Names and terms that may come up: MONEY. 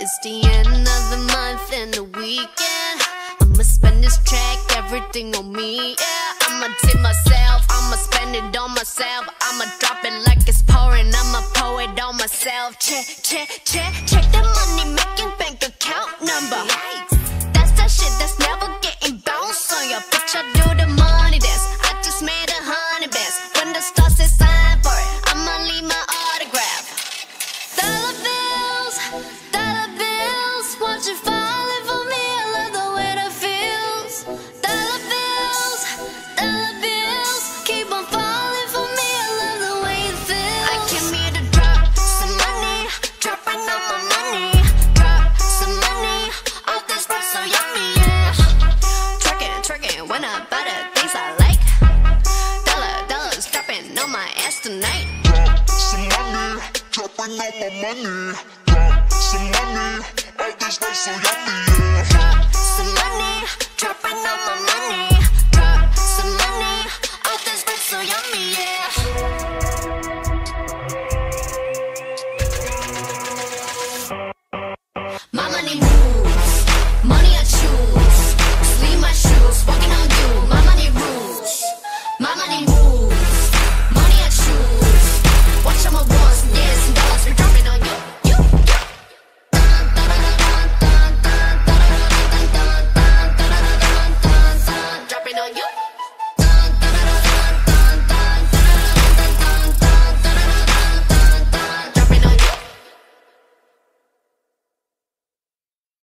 It's the end of the month and the weekend. I'ma spend this check, everything on me, yeah. I'ma tip myself, I'ma spend it on myself. I'ma drop it like it's pouring, I'ma pour it on myself. Check, check, check, check the money making bank account number. That's that shit that's never getting bounced on your bitch. I do the money dance, I just made a honey dance. When the stars say sign for it, I'ma leave my autograph. Dollar bills, won't you falling for me? I love the way that feels. Dollar bills, keep on falling for me. I love the way it feels. I came here to drop some money, dropping all my money, drop some money. All this stuff so yummy, yeah. Twerking, when I buy the things I like. Dollars, dropping on my ass tonight. Drop some money, dropping all my money. Some money, all this stuff so yummy, yeah. Drop some money,